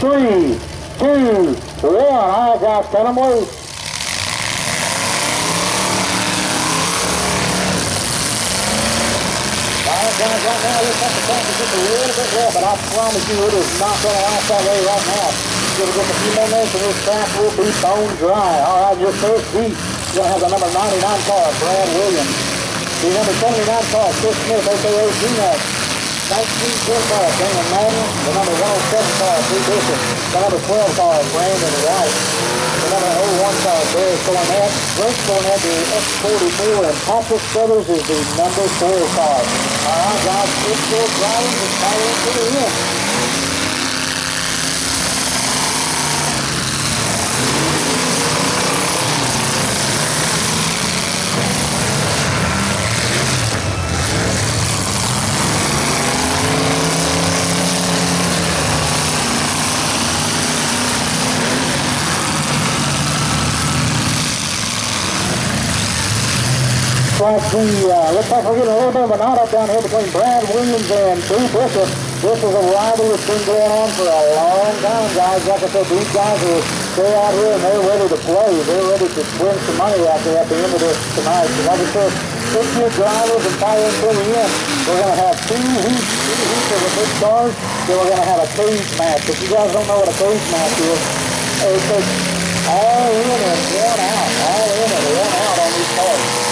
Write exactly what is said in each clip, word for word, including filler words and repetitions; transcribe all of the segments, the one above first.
three, two, one. I got them loose. All right, guys, right now looks like the track is just a little bit wet, but I promise you it is not going to last that way right now. Give it just a few more minutes and this track will be bone dry. All right, your first beat, you're going to have the number ninety-nine car, Brad Williams. The number seventy-nine car, Chris Smith, a k a. G-Max. nineteen car, Damon Madden. The number one oh seven car, Blue Bishop. The number twelve car, Brandon White. The number oh one car, Derek Cornett. Greg Cornett, the X forty-four, and Patrick Struthers is the number four car. All right, guys, it's still driving the power to the end. Like the, uh, looks like we're getting a little bit of an auto down here between Brad Williams and Blue Bishop. This is a rival that's been going on for a long time, guys. Like I said, these guys are still out here and they're ready to play. They're ready to win some money out there at the end of this tonight. So like I said, six new drivers and tie in till the end. We're going to have two heats, two heats of the big stars. Then we're going to have a cage match. If you guys don't know what a cage match is, it's all in and one out. All in and one out on these cars.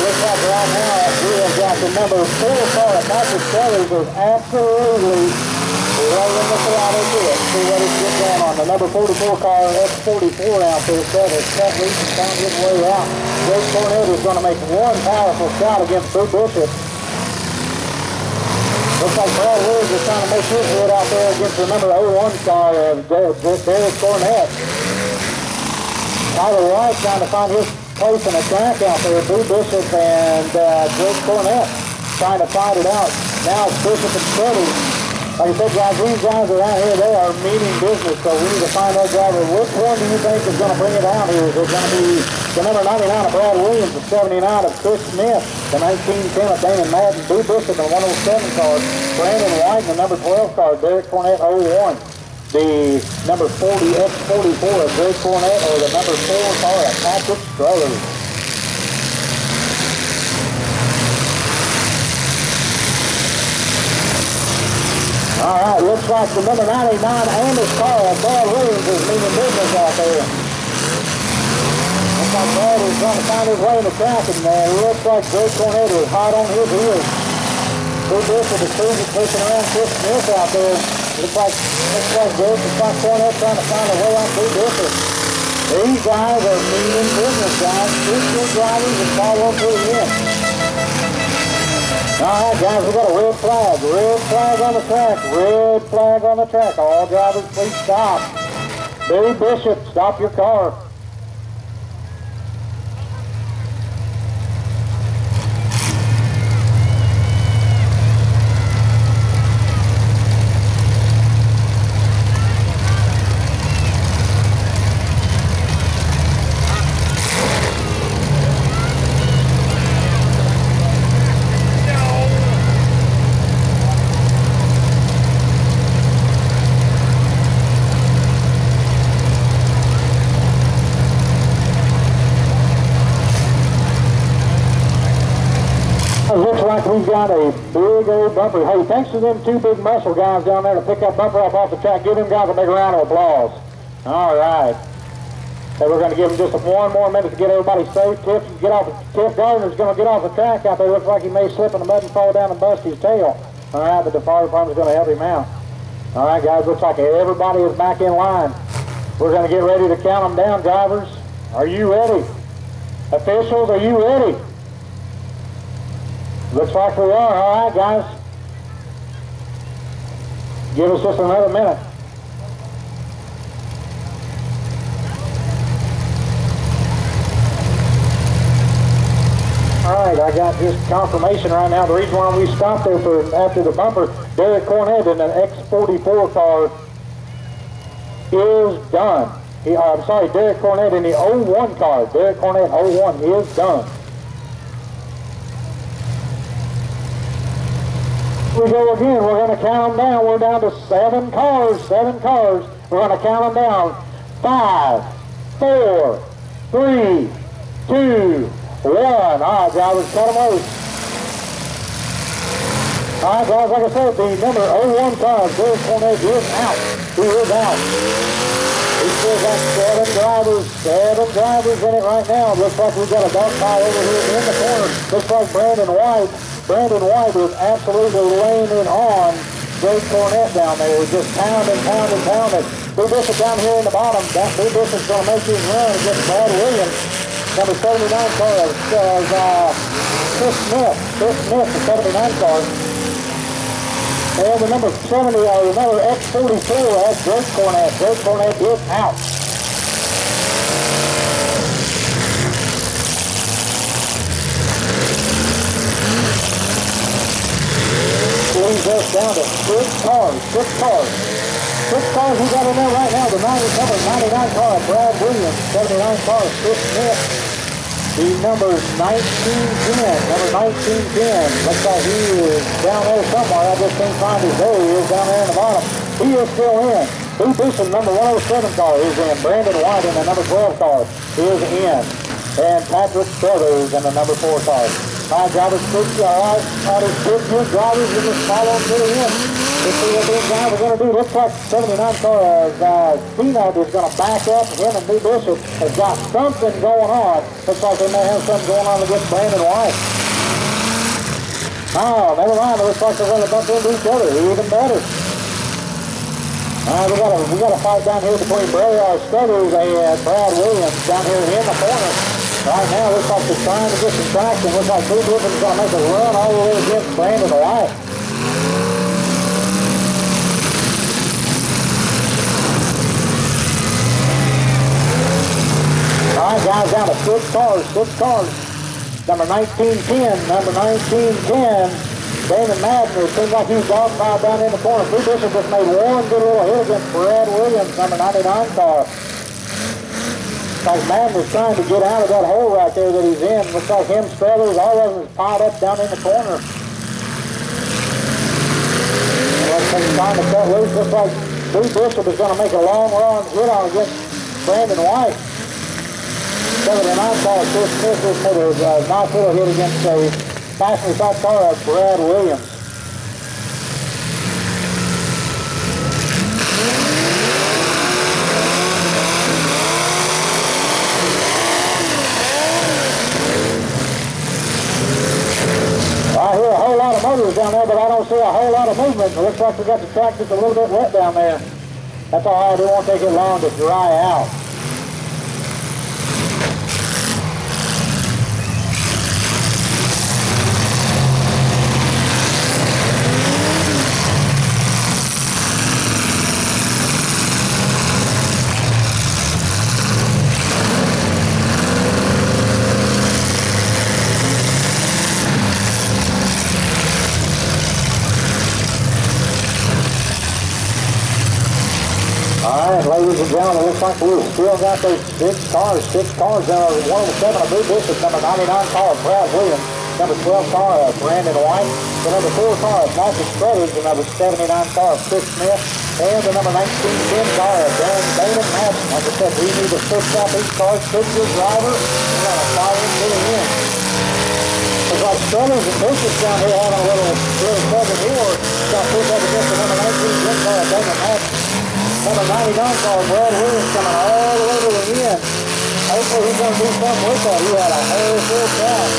Looks like right now, we have got the number four car, Michael Struthers is absolutely rolling the throttle to it. See what he's getting down on. The number forty-four car, X forty-four out there, Struthers. Cut loose and found his way out. Jake Cornett is going to make one powerful shot against Blue Bishop. Looks like Brad Woods is trying to make his hit out there against the number oh one car, Derek Cornett. Tyler White trying to find his place in a track out there. Blue Bishop and uh, Drake Cornett trying to fight it out. Now it's Bishop and Struthers. Like I said, guys, these guys are out here. They are meaning business, so we need to find that driver. Which one do you think is going to bring it out here? Is it going to be the number ninety-nine of Brad Williams, the seventy-nine of Chris Smith, the nineteen ten of Damon Madden, Blue Bishop, and one oh seven card, Brandon White, and the number twelve card, Derek Cornett, oh one. The number forty, X forty-four of Greg Cornett, or the number four car of Patrick Struthers. All right, looks like the number ninety-nine and his car of Brad Williams is leaving business out there. Looks like Brad is trying to find his way in the track, and uh, looks like Greg Cornett is hot on his heels. Good bit of the crew is pushing around Chris Smith out there. Looks like, looks like Bruce is trying to find a way out through Bishop. These guys are mean business, guys. These two drivers and follow up through the end. All right, guys, we've got a red flag. Red flag on the track. Red flag on the track. All drivers, please stop. Blue Bishop, stop your car. We've got a big old bumper. Hey, thanks to them two big muscle guys down there to pick that bumper up off the track. Give them guys a big round of applause. All right. So we're going to give them just one more minute to get everybody safe. Tiff, get off, Tiff Gardner's going to get off the track out there. Looks like he may slip in the mud and fall down and bust his tail. All right, but the fire department's going to help him out. All right, guys, looks like everybody is back in line. We're going to get ready to count them down, drivers. Are you ready? Officials, are you ready? Looks like we are. All right, guys. Give us just another minute. All right, I got just confirmation right now. The reason why we stopped there for after the bumper, Derek Cornett in an X forty-four car is done. He, I'm sorry, Derek Cornett in the oh one car. Derek Cornett oh one is done. we go again. We're going to count them down. We're down to seven cars, seven cars. We're going to count them down. Five, four, three, two, one. All right, drivers, cut them loose. All right, guys, like I said, the number oh one car, Derek Cornett, is out. He is out. We still got seven drivers, seven drivers in it right now. Looks like we've got a dog pile over here in the corner. Looks like Brandon White. Brandon White was absolutely laying on Jake Cornett down there. He was just pounding, pounding, pounding. Blue Bishop down here in the bottom. That Blue Bishop's going to make his run against Brad Williams. Number seventy-nine car is uh, Chris Smith. Chris Smith, the seventy-nine car. And the number seventy, uh, the number X forty-four, that's Drake Cornett. Drake Cornett is out. Leaves us down to six cars, six cars. Six cars we got in there right now. The ninety, number ninety-nine car, Brad Williams, seventy-nine car, Chris Smith. The number's nineteen ten, number nineteen ten. Looks like he is down there somewhere. I just can't find his way. He is down there in the bottom. He is still in. Blue Bishop, number one oh seven car, is in. Brandon White in the number twelve car is in. And Patrick Struthers in the number four car. All right, drivers, six, all right. All right, six new drivers. We just follow them to the end. Let's see what these guys are going to do. Looks like seventy-nine car uh, Dino is going to back up. Him and Blue Bishop has got something going on. Looks like they may have something going on against Brandon White. Oh, never mind. It looks like they're going to bump into each other. Even better. All right, we got a, we got a fight down here between Barry Stuggles and Brad Williams down here in the corner. Right now, looks like they're trying to get some traction. Looks like Blue Bishop's going to make a run all the way against Brandon Wyatt. All right, guys, down to six cars, six cars. Number nineteen ten, number nineteen ten. Damon Madsen, it seems like he was dog piled down in the corner. Blue Bishop just made one good little hit against Brad Williams, number ninety-nine car. Like Madden was trying to get out of that hole right there that he's in. Looks like him, Struthers, all of them is piled up down in the corner. Looks like he's trying to cut loose. Looks like Blue Bishop is going to make a long run hit on against Brandon White. seventy-nine car, Chris Smith just made a uh, nice little hit against a fastly shot car of Brad Williams. Down there, but I don't see a whole lot of movement. It looks like we got the track just a little bit wet down there. That's all right. It won't take it long to dry out. Ladies and gentlemen, it looks like we've still got those six cars, six cars. There are one of the seven of Blue Bishop, number ninety-nine car, Brad Williams, number twelve car, uh, Brandon White, the number four car, Michael Struthers, the number seventy-nine car, Chris Smith, and the number nineteen ten car, Dan Damon Madsen. Like I said, we need to switch out these cars, switch your driver, and got to fire into the end. Looks like Struthers and Bishop down here on a little, little cover here. Got pushed up against the number nineteen ten car, Damon Madsen. Number ninety-nine car, Brad Williams, coming all the way to the end. Hopefully he's going to do something with that. He had a hell of a time.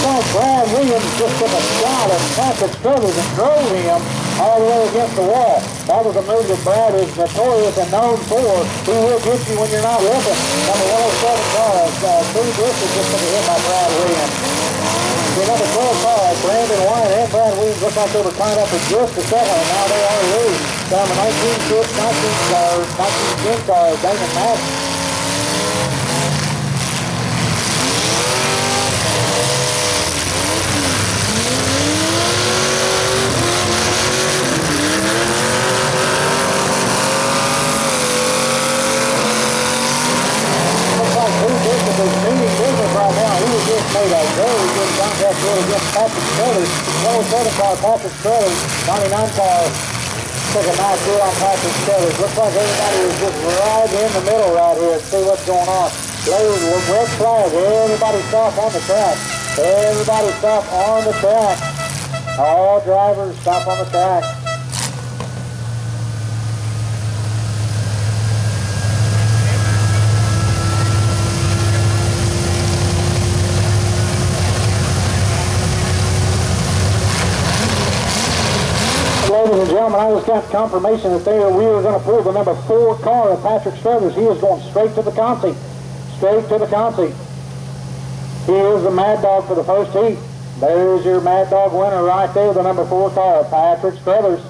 So Brad Williams just took a shot at Patrick Struthers and drove him all the way against the wall. That was a move that Brad is notorious and known for. He will get you when you're not looking. Number one oh seven car, Blue Bishop just took a hit by Brad Williams. The number twelve car, Brandon White and Brad Williams looked like they were tied up for just a second, and now they are leading. Down to nineteen ten car, Damon Madsen. Patrick Struthers, twenty-seven car Patrick Struthers, ninety-nine car took a nice deal on Patrick Struthers. Looks like everybody was just right in the middle right here to see what's going on. Blue with red flag, everybody's off on the track. Everybody's off on the track. All drivers stop on the track. Ladies and gentlemen, I just got confirmation that there we are going to pull the number four car of Patrick Struthers. He is going straight to the consi. Straight to the consi. He is the Mad Dog for the first heat. There's your Mad Dog winner right there, the number four car, Patrick Struthers.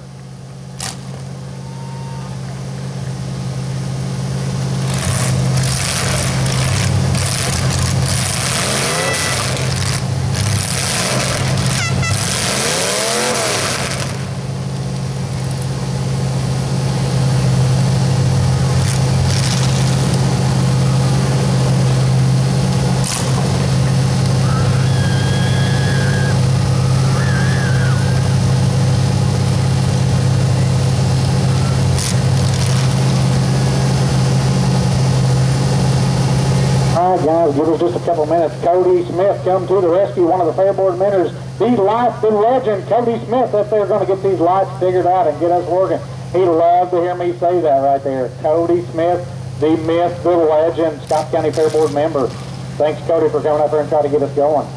Give us just a couple minutes. Cody Smith come to the rescue, one of the Fairboard winners, the life, the legend, Cody Smith, if they're going to get these lights figured out and get us working. He'd love to hear me say that right there. Cody Smith, the myth, the legend, Scott County Fairboard member. Thanks, Cody, for coming up here and trying to get us going.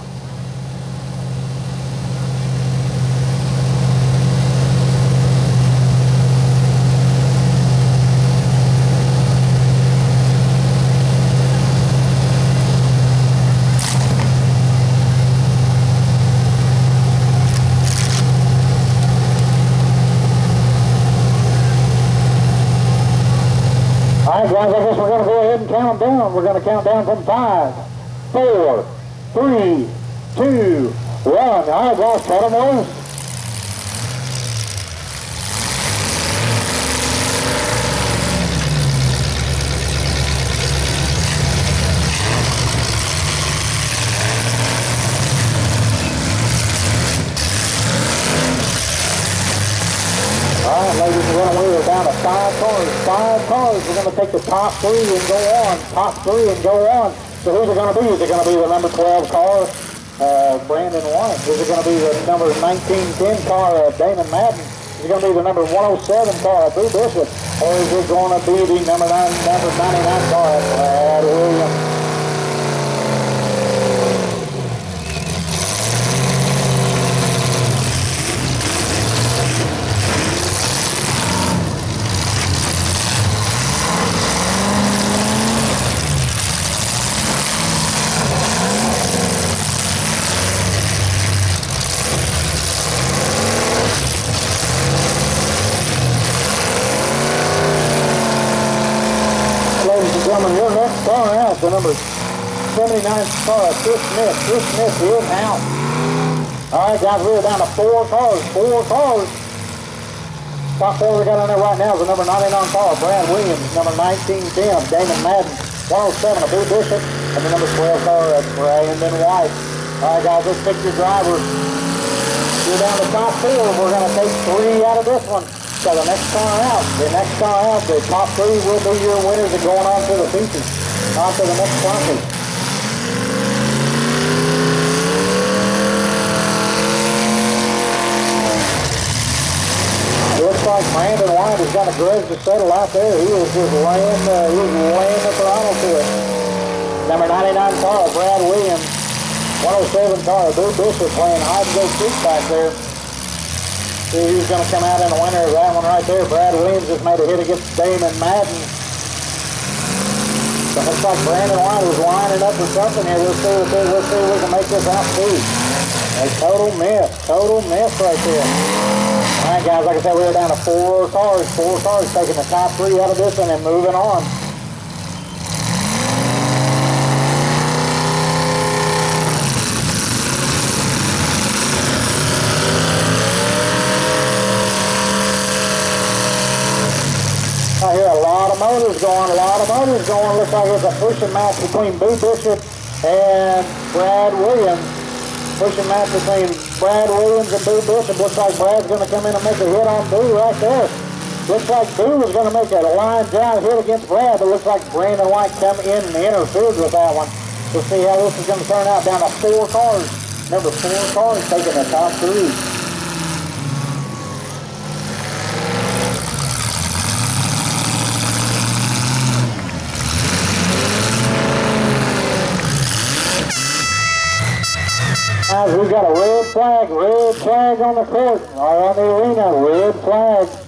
Guys, I guess we're going to go ahead and count down. We're going to count down from five, four, three, two, one. All right, guys, cut them loose. We're going to take the top three and go on, top three and go on. So who's it going to be? Is it going to be the number twelve car, uh, Brandon White? Is it going to be the number nineteen ten car, uh, Damon Madden? Is it going to be the number one oh seven car, Blue Bishop? Or is it going to be the number, nine, number ninety-nine car, Brad Williams? The number seventy-nine car, Chris Smith. Chris Smith is out. All right, guys, we're down to four cars. Four cars. Top four we got on there right now is the number ninety-nine car, Brad Williams. Number nineteen ten, Damon Madden. one oh seven, a Blue Bishop. And the number twelve car, Brandon White. All right, guys, let's pick your drivers. We're down to top four. We're going to take three out of this one. So the next car out, the next car out, the top three will be your winners and going on to the features. On to the next conference. It looks like Brandon White has got a grudge to settle out there. He was just laying the, he was laying the throttle to it. Number ninety-nine car, Brad Williams. one oh seven car, Drew Bishop playing hide and go seek back there. See who's going to come out in the winner of that one right there. Brad Williams just made a hit against Damon Madden. It looks like Brandon White was lining up for something here. Let's see, let's see, let's see if we can make this out too. A total miss, total miss right there. All right, guys, like I said, we were down to four cars, four cars, taking the top three out of this one and moving on. I hear a lot of motors going, a lot of motors going. Looks like there's a pushing match between Blue Bishop and Brad Williams. Pushing match between Brad Williams and Blue Bishop. Looks like Brad's going to come in and make a hit on Blue right there. Looks like Blue was going to make a line drive hit against Brad, but looks like Brandon White come in and interfered with that one. We'll see how this is going to turn out down to four cars. Number four cars taking the top three. We've got a red flag, red flag on the court, or on the arena, red flag.